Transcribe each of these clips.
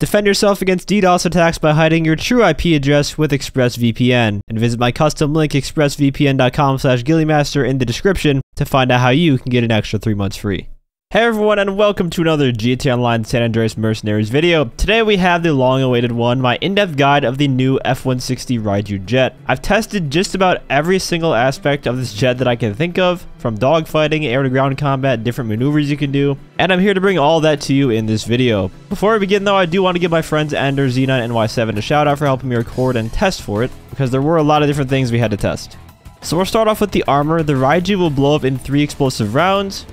Defend yourself against DDoS attacks by hiding your true IP address with ExpressVPN, and visit my custom link expressvpn.com/gillymaster in the description to find out how you can get an extra 3 months free. Hey everyone, and welcome to another GTA Online San Andreas Mercenaries video. Today we have the long-awaited one, my in-depth guide of the new F160 Raiju Jet. I've tested just about every single aspect of this jet that I can think of, from dogfighting, air-to-ground combat, different maneuvers you can do, and I'm here to bring all that to you in this video. Before we begin though, I do want to give my friends Ender, Xenon, and Y7 a shout out for helping me record and test for it, because there were a lot of different things we had to test. So we'll start off with the armor. The Raiju will blow up in 3 explosive rounds,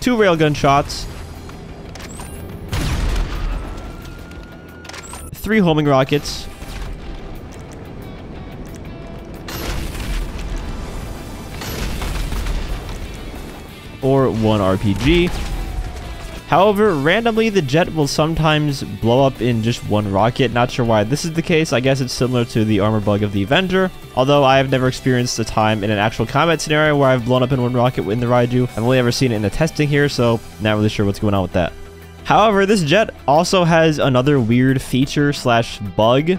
two railgun shots, 3 homing rockets, 1 RPG. However, randomly the jet will sometimes blow up in just 1 rocket. Not sure why this is the case. I guess it's similar to the armor bug of the Avenger, although I have never experienced a time in an actual combat scenario where I've blown up in 1 rocket in the Raiju. I've only ever seen it in the testing here, so not really sure what's going on with that. However, this jet also has another weird feature slash bug.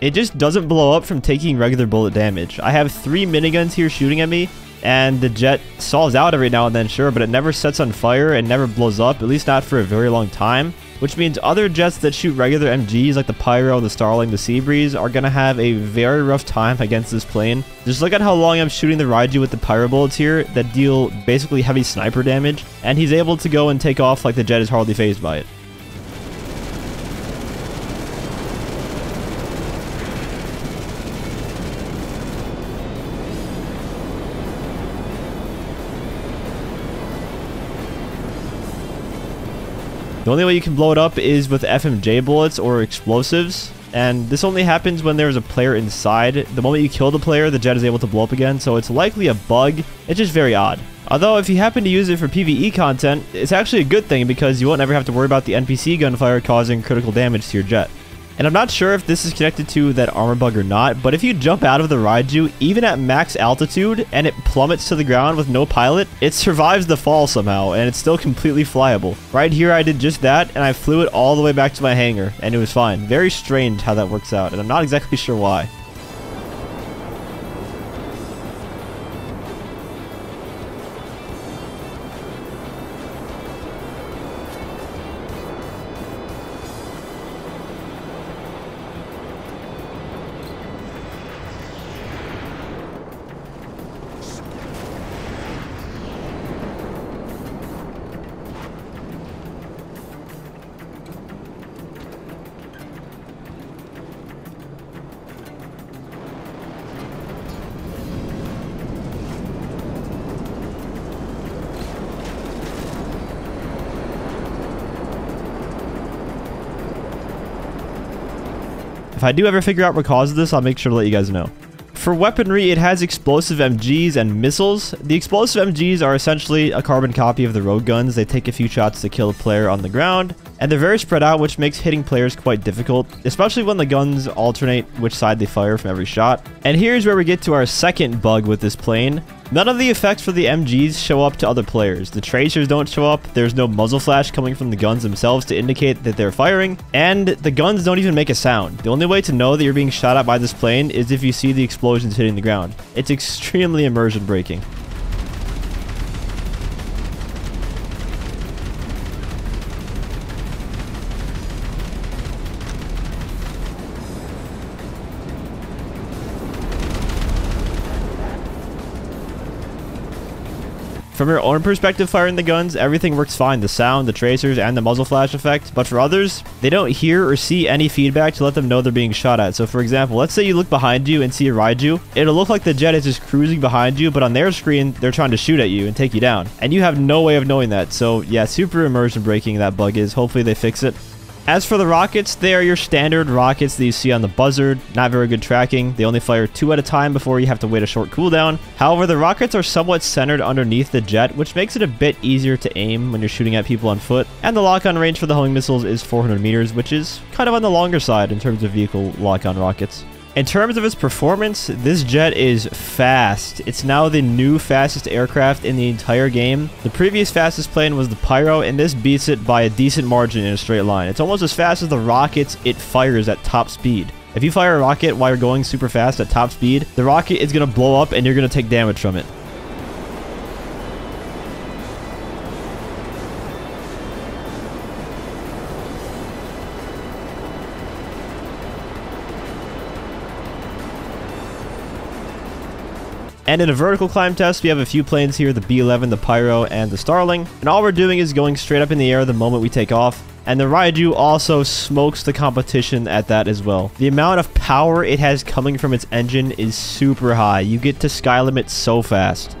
It just doesn't blow up from taking regular bullet damage. I have 3 miniguns here shooting at me, and the jet stalls out every now and then, sure, but it never sets on fire and never blows up, at least not for a very long time, which means other jets that shoot regular MGs like the Pyro, the Starling, the Seabreeze are going to have a very rough time against this plane. Just look at how long I'm shooting the Raiju with the Pyro bullets here that deal basically heavy sniper damage, and he's able to go and take off like the jet is hardly phased by it. The only way you can blow it up is with FMJ bullets or explosives, and this only happens when there's a player inside. The moment you kill the player, the jet is able to blow up again, so it's likely a bug. It's just very odd. Although, if you happen to use it for PvE content, it's actually a good thing because you won't ever have to worry about the NPC gunfire causing critical damage to your jet. And I'm not sure if this is connected to that armor bug or not, but if you jump out of the Raiju, even at max altitude, and it plummets to the ground with no pilot, it survives the fall somehow, and it's still completely flyable. Right here I did just that, and I flew it all the way back to my hangar, and it was fine. Very strange how that works out, and I'm not exactly sure why. If I do ever figure out what causes this, I'll make sure to let you guys know. For weaponry, it has explosive MGs and missiles. The explosive MGs are essentially a carbon copy of the Rogue guns. They take a few shots to kill a player on the ground, and they're very spread out, which makes hitting players quite difficult, especially when the guns alternate which side they fire from every shot. And here's where we get to our second bug with this plane. None of the effects for the MGs show up to other players. The tracers don't show up, there's no muzzle flash coming from the guns themselves to indicate that they're firing, and the guns don't even make a sound. The only way to know that you're being shot at by this plane is if you see the explosions hitting the ground. It's extremely immersion breaking. From your own perspective firing the guns, everything works fine, the sound, the tracers, and the muzzle flash effect, but for others, they don't hear or see any feedback to let them know they're being shot at. So for example, let's say you look behind you and see a Raiju, it'll look like the jet is just cruising behind you, but on their screen, they're trying to shoot at you and take you down, and you have no way of knowing that. So yeah, super immersion breaking that bug is. Hopefully they fix it. As for the rockets, they are your standard rockets that you see on the Buzzard. Not very good tracking. They only fire 2 at a time before you have to wait a short cooldown. However, the rockets are somewhat centered underneath the jet, which makes it a bit easier to aim when you're shooting at people on foot. And the lock-on range for the homing missiles is 400 meters, which is kind of on the longer side in terms of vehicle lock-on rockets. In terms of its performance, this jet is fast. It's now the new fastest aircraft in the entire game. The previous fastest plane was the Pyro, and this beats it by a decent margin in a straight line. It's almost as fast as the rockets it fires at top speed. If you fire a rocket while you're going super fast at top speed, the rocket is going to blow up and you're going to take damage from it. And in a vertical climb test, we have a few planes here, the B-11, the Pyro, and the Starling. And all we're doing is going straight up in the air the moment we take off. And the Raiju also smokes the competition at that as well. The amount of power it has coming from its engine is super high. You get to sky limit so fast.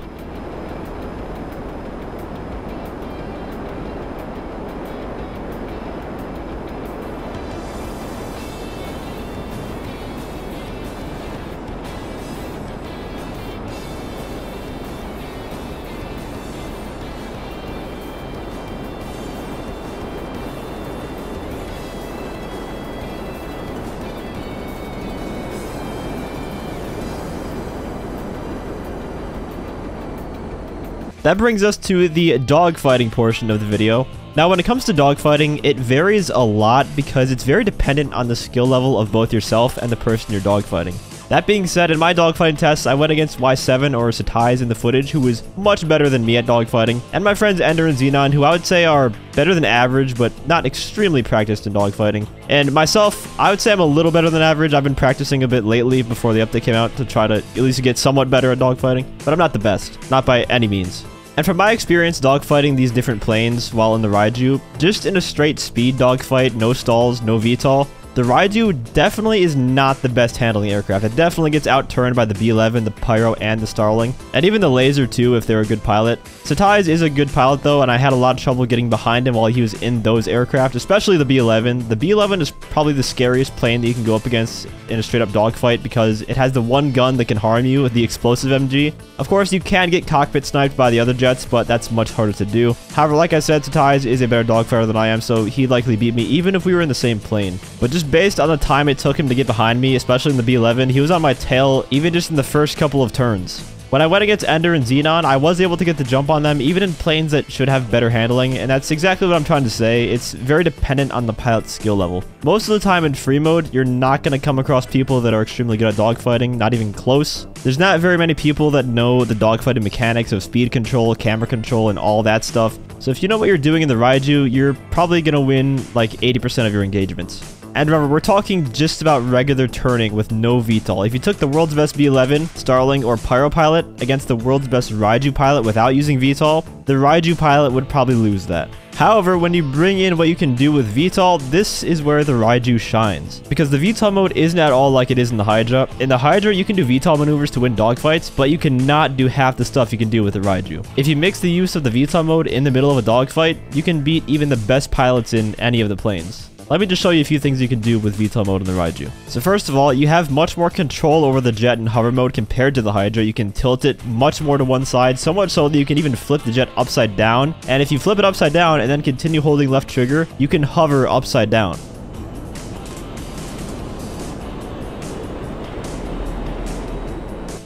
That brings us to the dogfighting portion of the video. Now, when it comes to dogfighting, it varies a lot because it's very dependent on the skill level of both yourself and the person you're dogfighting. That being said, in my dogfighting tests, I went against Y7 or Setise in the footage, who was much better than me at dogfighting, and my friends Ender and Xenon, who I would say are better than average, but not extremely practiced in dogfighting. And myself, I would say I'm a little better than average. I've been practicing a bit lately before the update came out to try to at least get somewhat better at dogfighting, but I'm not the best, not by any means. And from my experience dogfighting these different planes while in the Raiju, just in a straight speed dogfight, no stalls, no VTOL, the Raiju definitely is not the best handling aircraft. It definitely gets outturned by the B-11, the Pyro, and the Starling, and even the Laser too if they're a good pilot. Setise is a good pilot though, and I had a lot of trouble getting behind him while he was in those aircraft, especially the B-11. The B-11 is probably the scariest plane that you can go up against in a straight-up dogfight because it has the one gun that can harm you, the explosive MG. Of course, you can get cockpit sniped by the other jets, but that's much harder to do. However, like I said, Setise is a better dogfighter than I am, so he'd likely beat me even if we were in the same plane. But just based on the time it took him to get behind me, especially in the B-11, he was on my tail even just in the first couple of turns. When I went against Ender and Xenon, I was able to get the jump on them even in planes that should have better handling, and that's exactly what I'm trying to say. It's very dependent on the pilot's skill level. Most of the time in free mode, you're not going to come across people that are extremely good at dogfighting, not even close. There's not very many people that know the dogfighting mechanics of speed control, camera control, and all that stuff. So if you know what you're doing in the Raiju, you're probably going to win like 80% of your engagements. And remember, we're talking just about regular turning with no VTOL. If you took the world's best B-11, Starling, or Pyro pilot against the world's best Raiju pilot without using VTOL, the Raiju pilot would probably lose that. However, when you bring in what you can do with VTOL, this is where the Raiju shines. Because the VTOL mode isn't at all like it is in the Hydra. In the Hydra, you can do VTOL maneuvers to win dogfights, but you cannot do half the stuff you can do with the Raiju. If you mix the use of the VTOL mode in the middle of a dogfight, you can beat even the best pilots in any of the planes. Let me just show you a few things you can do with VTOL mode in the Raiju. So first of all, you have much more control over the jet in hover mode compared to the Hydra. You can tilt it much more to one side, so much so that you can even flip the jet upside down. And if you flip it upside down and then continue holding left trigger, you can hover upside down.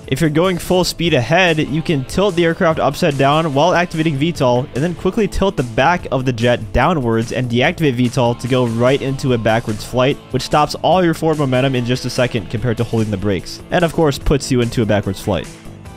If you're going full speed ahead, you can tilt the aircraft upside down while activating VTOL, and then quickly tilt the back of the jet downwards and deactivate VTOL to go right into a backwards flight, which stops all your forward momentum in just a second compared to holding the brakes, and of course puts you into a backwards flight.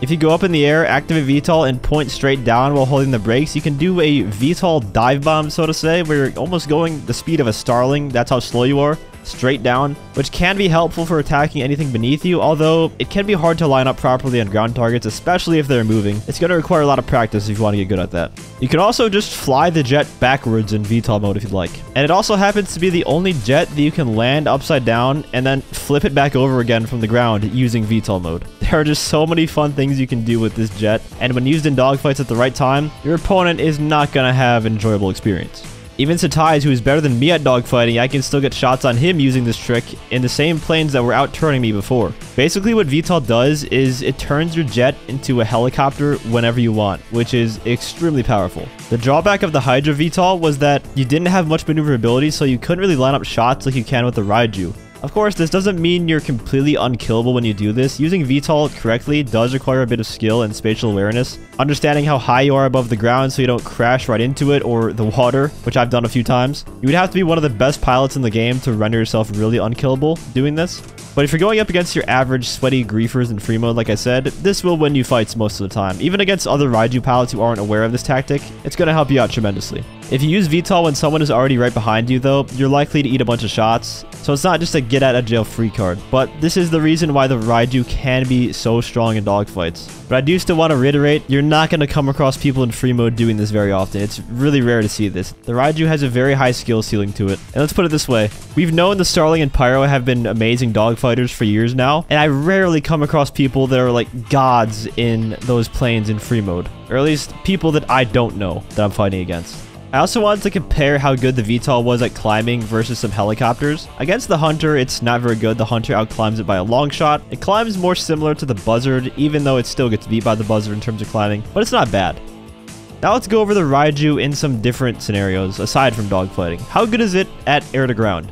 If you go up in the air, activate VTOL, and point straight down while holding the brakes, you can do a VTOL dive bomb, so to say, where you're almost going the speed of a Starling, that's how slow you are, straight down, which can be helpful for attacking anything beneath you, although it can be hard to line up properly on ground targets, especially if they're moving. It's going to require a lot of practice if you want to get good at that. You can also just fly the jet backwards in VTOL mode if you'd like. And it also happens to be the only jet that you can land upside down and then flip it back over again from the ground using VTOL mode. There are just so many fun things you can do with this jet, and when used in dogfights at the right time, your opponent is not going to have an enjoyable experience. Even Setise, who is better than me at dogfighting, I can still get shots on him using this trick in the same planes that were outturning me before. Basically what VTOL does is it turns your jet into a helicopter whenever you want, which is extremely powerful. The drawback of the Hydra VTOL was that you didn't have much maneuverability, so you couldn't really line up shots like you can with the Raiju. Of course, this doesn't mean you're completely unkillable when you do this. Using VTOL correctly does require a bit of skill and spatial awareness, understanding how high you are above the ground so you don't crash right into it or the water, which I've done a few times. You would have to be one of the best pilots in the game to render yourself really unkillable doing this. But if you're going up against your average sweaty griefers in free mode, like I said, this will win you fights most of the time. Even against other Raiju pilots who aren't aware of this tactic, it's going to help you out tremendously. If you use VTOL when someone is already right behind you though, you're likely to eat a bunch of shots, so it's not just a get out of jail free card, but this is the reason why the Raiju can be so strong in dogfights. But I do still want to reiterate, you're not going to come across people in free mode doing this very often. It's really rare to see this. The Raiju has a very high skill ceiling to it, and let's put it this way, we've known the Starling and Pyro have been amazing dogfighters for years now, and I rarely come across people that are like gods in those planes in free mode, or at least people that I don't know that I'm fighting against. I also wanted to compare how good the VTOL was at climbing versus some helicopters. Against the Hunter, it's not very good. The Hunter outclimbs it by a long shot. It climbs more similar to the Buzzard, even though it still gets beat by the Buzzard in terms of climbing, but it's not bad. Now let's go over the Raiju in some different scenarios, aside from dogfighting. How good is it at air to ground?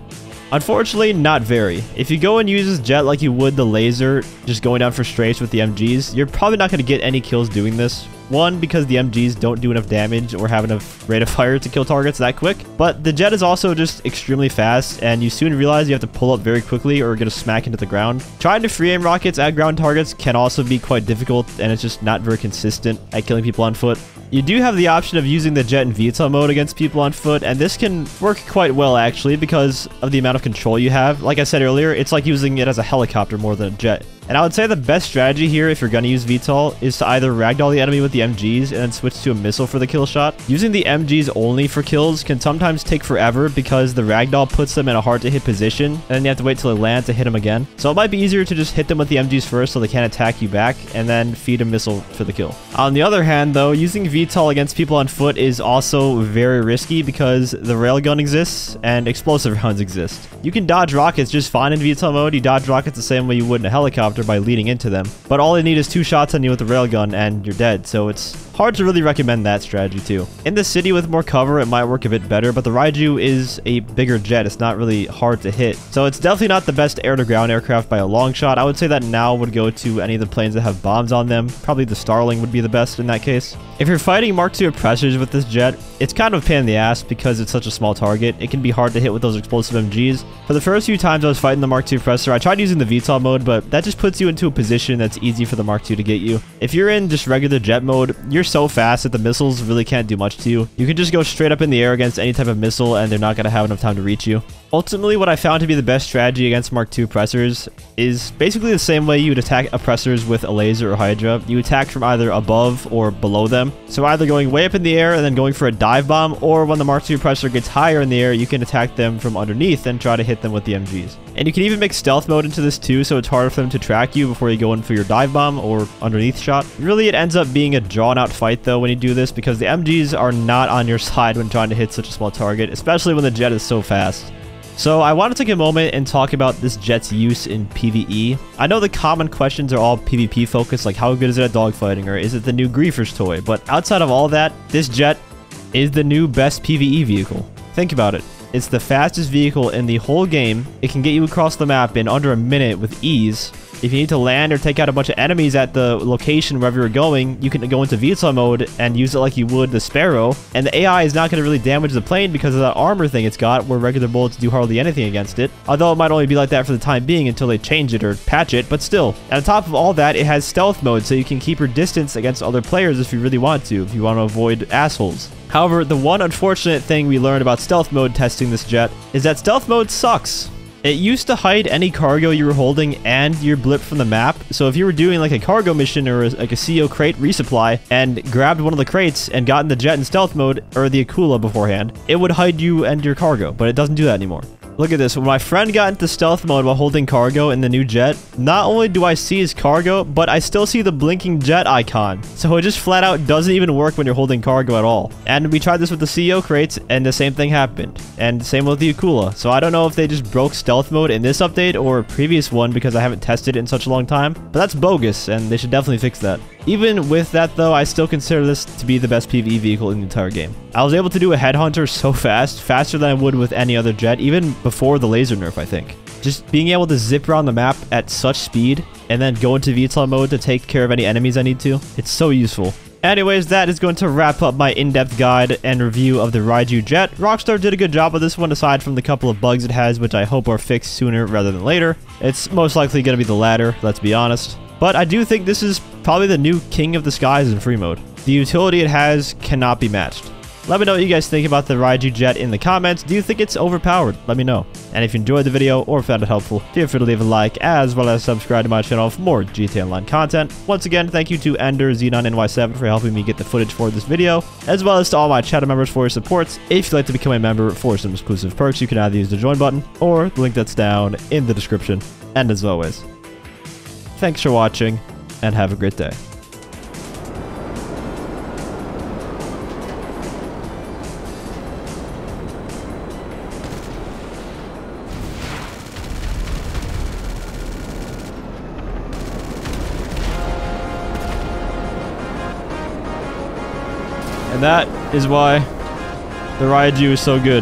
Unfortunately, not very. If you go and use this jet like you would the Laser, just going down for strafes with the MGs, you're probably not going to get any kills doing this. One, because the MGs don't do enough damage or have enough rate of fire to kill targets that quick, but the jet is also just extremely fast, and you soon realize you have to pull up very quickly or get a smack into the ground. Trying to free aim rockets at ground targets can also be quite difficult, and it's just not very consistent at killing people on foot. You do have the option of using the jet in VTOL mode against people on foot, and this can work quite well actually because of the amount of control you have. Like I said earlier, it's like using it as a helicopter more than a jet. And I would say the best strategy here, if you're going to use VTOL, is to either ragdoll the enemy with the MGs and then switch to a missile for the kill shot. Using the MGs only for kills can sometimes take forever because the ragdoll puts them in a hard to hit position, and then you have to wait till they land to hit them again. So it might be easier to just hit them with the MGs first so they can't attack you back, and then feed a missile for the kill. On the other hand though, using VTOL against people on foot is also very risky because the railgun exists and explosive rounds exist. You can dodge rockets just fine in VTOL mode. You dodge rockets the same way you would in a helicopter by leading into them, but all they need is two shots on you with the railgun and you're dead, so it's hard to really recommend that strategy too. In the city with more cover, it might work a bit better, but the Raiju is a bigger jet. It's not really hard to hit, so it's definitely not the best air-to-ground aircraft by a long shot. I would say that now would go to any of the planes that have bombs on them. Probably the Starling would be the best in that case. If you're fighting Mark II Oppressors with this jet, it's kind of a pain in the ass because it's such a small target. It can be hard to hit with those explosive MGs. For the first few times I was fighting the Mark II Oppressor, I tried using the VTOL mode, but that just puts you into a position that's easy for the Mark II to get you. If you're in just regular jet mode, you're so fast that the missiles really can't do much to you. You can just go straight up in the air against any type of missile and they're not going to have enough time to reach you. Ultimately, what I found to be the best strategy against Mark II Oppressors is basically the same way you would attack Oppressors with a Laser or Hydra. You attack from either above or below them. So either going way up in the air and then going for a dive bomb, or when the Mark II Oppressor gets higher in the air, you can attack them from underneath and try to hit them with the MGs. And you can even make stealth mode into this too, so it's harder for them to track you before you go in for your dive bomb or underneath shot. Really, it ends up being a drawn out fight though when you do this, because the MGs are not on your side when trying to hit such a small target, especially when the jet is so fast. So I want to take a moment and talk about this jet's use in PvE. I know the common questions are all PvP focused, like how good is it at dogfighting, or is it the new griefer's toy? But outside of all that, this jet is the new best PvE vehicle. Think about it. It's the fastest vehicle in the whole game. It can get you across the map in under a minute with ease. If you need to land or take out a bunch of enemies at the location wherever you're going, you can go into VTOL mode and use it like you would the Sparrow, and the AI is not going to really damage the plane because of that armor thing it's got, where regular bullets do hardly anything against it. Although it might only be like that for the time being until they change it or patch it, but still. And on top of all that, it has stealth mode, so you can keep your distance against other players if you really want to, if you want to avoid assholes. However, the one unfortunate thing we learned about stealth mode testing this jet is that stealth mode sucks. It used to hide any cargo you were holding and your blip from the map, so if you were doing like a cargo mission or like a CO crate resupply and grabbed one of the crates and got in the jet in stealth mode or the Akula beforehand, it would hide you and your cargo, but it doesn't do that anymore. Look at this, when my friend got into stealth mode while holding cargo in the new jet, not only do I see his cargo, but I still see the blinking jet icon. So it just flat out doesn't even work when you're holding cargo at all. And we tried this with the CO crates and the same thing happened. And same with the Akula. So I don't know if they just broke stealth mode in this update or a previous one because I haven't tested it in such a long time. But that's bogus and they should definitely fix that. Even with that though, I still consider this to be the best PvE vehicle in the entire game. I was able to do a headhunter so fast, faster than I would with any other jet, even before the Laser nerf, I think. Just being able to zip around the map at such speed and then go into VTOL mode to take care of any enemies I need to. It's so useful. Anyways, that is going to wrap up my in-depth guide and review of the Raiju Jet. Rockstar did a good job with this one, aside from the couple of bugs it has, which I hope are fixed sooner rather than later. It's most likely going to be the latter, let's be honest. But I do think this is probably the new king of the skies in free mode. The utility it has cannot be matched. Let me know what you guys think about the Raiju Jet in the comments. Do you think it's overpowered? Let me know. And if you enjoyed the video or found it helpful, feel free to leave a like as well as subscribe to my channel for more GTA Online content. Once again, thank you to Ender, Xenon, and Y7 for helping me get the footage for this video, as well as to all my channel members for your supports. If you'd like to become a member for some exclusive perks, you can either use the join button or the link that's down in the description. And as always, thanks for watching and have a great day. And that is why the Raiju is so good.